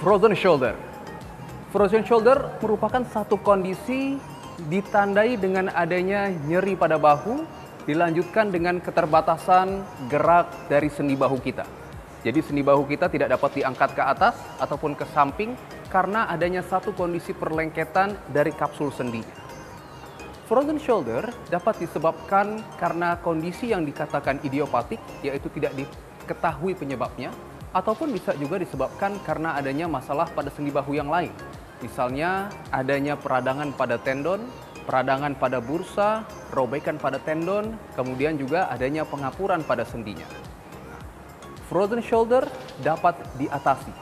Frozen shoulder. Frozen shoulder merupakan satu kondisi ditandai dengan adanya nyeri pada bahu, dilanjutkan dengan keterbatasan gerak dari sendi bahu kita. Jadi sendi bahu kita tidak dapat diangkat ke atas ataupun ke samping karena adanya satu kondisi perlengketan dari kapsul sendinya. Frozen shoulder dapat disebabkan karena kondisi yang dikatakan idiopatik, yaitu tidak diketahui penyebabnya, ataupun bisa juga disebabkan karena adanya masalah pada sendi bahu yang lain. Misalnya adanya peradangan pada tendon, peradangan pada bursa, robekan pada tendon, kemudian juga adanya pengapuran pada sendinya. Frozen shoulder dapat diatasi,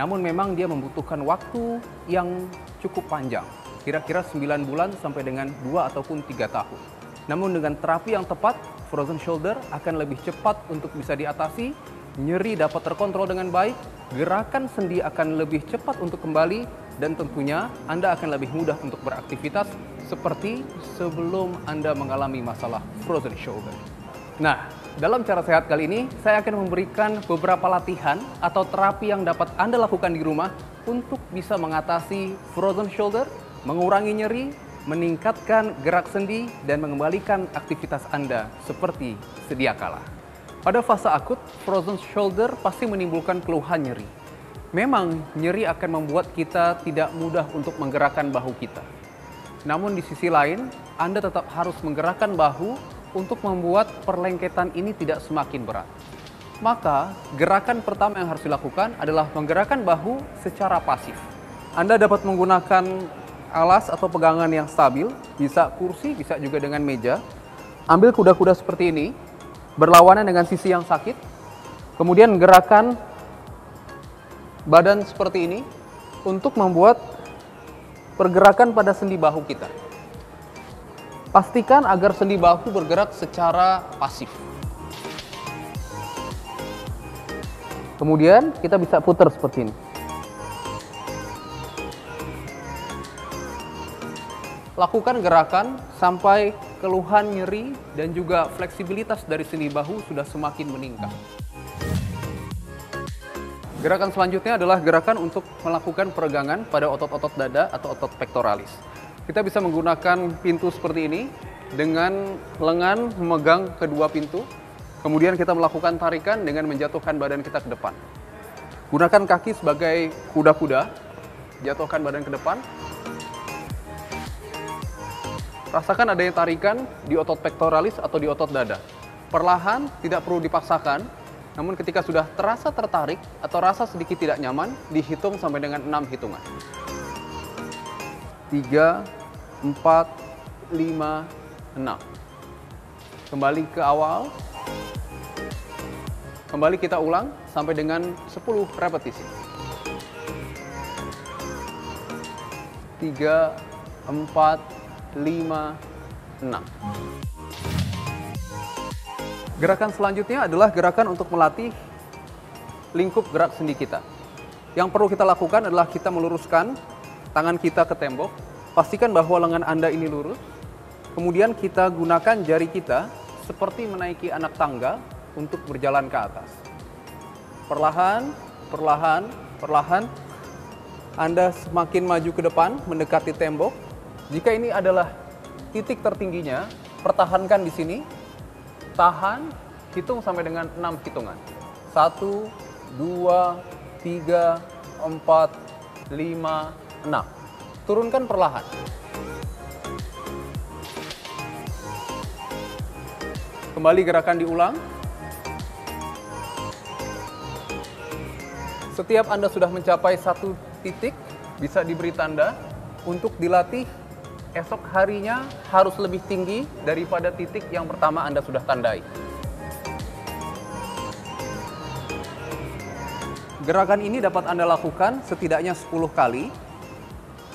namun memang dia membutuhkan waktu yang cukup panjang, kira-kira 9 bulan sampai dengan 2 ataupun 3 tahun. Namun dengan terapi yang tepat, frozen shoulder akan lebih cepat untuk bisa diatasi, nyeri dapat terkontrol dengan baik, gerakan sendi akan lebih cepat untuk kembali, dan tentunya Anda akan lebih mudah untuk beraktivitas seperti sebelum Anda mengalami masalah frozen shoulder. Nah, dalam cara sehat kali ini, saya akan memberikan beberapa latihan atau terapi yang dapat Anda lakukan di rumah untuk bisa mengatasi frozen shoulder, mengurangi nyeri, meningkatkan gerak sendi, dan mengembalikan aktivitas Anda seperti sedia kala. Pada fase akut, frozen shoulder pasti menimbulkan keluhan nyeri. Memang nyeri akan membuat kita tidak mudah untuk menggerakkan bahu kita. Namun di sisi lain, Anda tetap harus menggerakkan bahu untuk membuat perlengketan ini tidak semakin berat. Maka, gerakan pertama yang harus dilakukan adalah menggerakkan bahu secara pasif. Anda dapat menggunakan alas atau pegangan yang stabil, bisa kursi, bisa juga dengan meja. Ambil kuda-kuda seperti ini, berlawanan dengan sisi yang sakit, kemudian gerakan badan seperti ini untuk membuat pergerakan pada sendi bahu kita. Pastikan agar sendi bahu bergerak secara pasif. Kemudian kita bisa putar seperti ini. Lakukan gerakan sampai keluhan nyeri dan juga fleksibilitas dari sendi bahu sudah semakin meningkat. Gerakan selanjutnya adalah gerakan untuk melakukan peregangan pada otot-otot dada atau otot pectoralis. Kita bisa menggunakan pintu seperti ini dengan lengan memegang kedua pintu. Kemudian kita melakukan tarikan dengan menjatuhkan badan kita ke depan. Gunakan kaki sebagai kuda-kuda, jatuhkan badan ke depan. Rasakan adanya tarikan di otot pectoralis atau di otot dada. Perlahan, tidak perlu dipaksakan, namun ketika sudah terasa tertarik atau rasa sedikit tidak nyaman, dihitung sampai dengan 6 hitungan. 3, 4, 5, 6. Kembali ke awal. Kembali kita ulang sampai dengan 10 repetisi. 3, 4, 5, 6. Gerakan selanjutnya adalah gerakan untuk melatih lingkup gerak sendi kita. Yang perlu kita lakukan adalah kita meluruskan tangan kita ke tembok. Pastikan bahwa lengan Anda ini lurus. Kemudian kita gunakan jari kita seperti menaiki anak tangga untuk berjalan ke atas. Perlahan, perlahan, perlahan. Anda semakin maju ke depan, mendekati tembok. Jika ini adalah titik tertingginya, pertahankan di sini, tahan, hitung sampai dengan 6 hitungan. 1, 2, 3, 4, 5, 6. Turunkan perlahan. Kembali gerakan diulang. Setiap Anda sudah mencapai satu titik, bisa diberi tanda untuk dilatih. Esok harinya harus lebih tinggi daripada titik yang pertama Anda sudah tandai. Gerakan ini dapat Anda lakukan setidaknya 10 kali.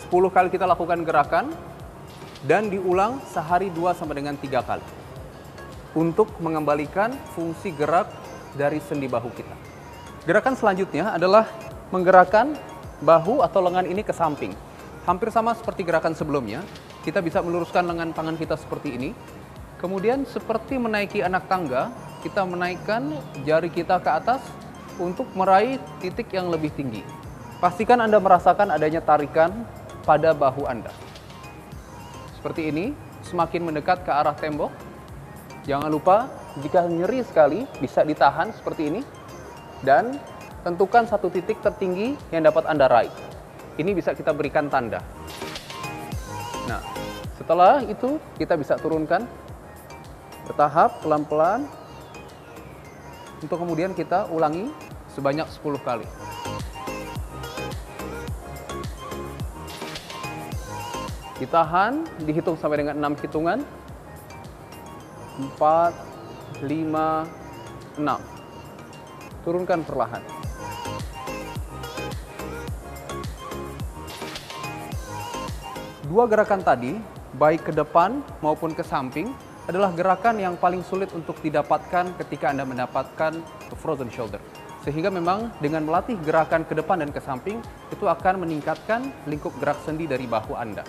10 kali kita lakukan gerakan dan diulang sehari 2–3 kali. Untuk mengembalikan fungsi gerak dari sendi bahu kita. Gerakan selanjutnya adalah menggerakkan bahu atau lengan ini ke samping. Hampir sama seperti gerakan sebelumnya, kita bisa meluruskan lengan tangan kita seperti ini. Kemudian seperti menaiki anak tangga, kita menaikkan jari kita ke atas untuk meraih titik yang lebih tinggi. Pastikan Anda merasakan adanya tarikan pada bahu Anda. Seperti ini, semakin mendekat ke arah tembok. Jangan lupa, jika nyeri sekali, bisa ditahan seperti ini. Dan tentukan satu titik tertinggi yang dapat Anda raih. Ini bisa kita berikan tanda. Nah, setelah itu kita bisa turunkan bertahap pelan-pelan untuk kemudian kita ulangi sebanyak 10 kali. Ditahan, dihitung sampai dengan 6 hitungan. 4, 5, 6. Turunkan perlahan. Dua gerakan tadi, baik ke depan maupun ke samping, adalah gerakan yang paling sulit untuk didapatkan ketika Anda mendapatkan frozen shoulder. Sehingga memang dengan melatih gerakan ke depan dan ke samping, itu akan meningkatkan lingkup gerak sendi dari bahu Anda.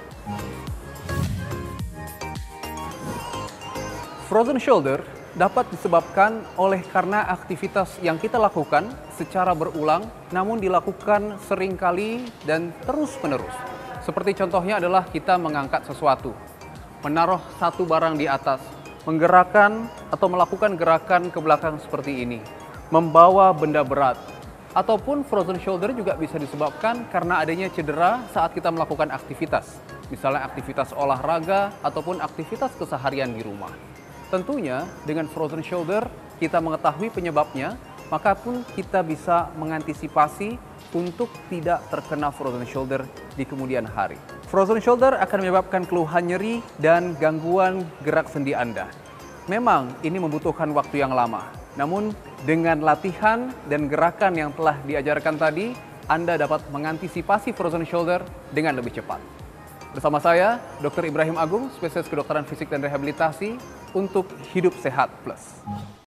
Frozen shoulder dapat disebabkan oleh karena aktivitas yang kita lakukan secara berulang, namun dilakukan seringkali dan terus-menerus. Seperti contohnya adalah kita mengangkat sesuatu, menaruh satu barang di atas, menggerakkan atau melakukan gerakan ke belakang seperti ini, membawa benda berat, ataupun frozen shoulder juga bisa disebabkan karena adanya cedera saat kita melakukan aktivitas, misalnya aktivitas olahraga ataupun aktivitas keseharian di rumah. Tentunya dengan frozen shoulder kita mengetahui penyebabnya, maka pun kita bisa mengantisipasi untuk tidak terkena frozen shoulder di kemudian hari. Frozen shoulder akan menyebabkan keluhan nyeri dan gangguan gerak sendi Anda. Memang ini membutuhkan waktu yang lama, namun dengan latihan dan gerakan yang telah diajarkan tadi, Anda dapat mengantisipasi frozen shoulder dengan lebih cepat. Bersama saya, Dr. Ibrahim Agung, spesialis kedokteran fisik dan rehabilitasi untuk Hidup Sehat Plus.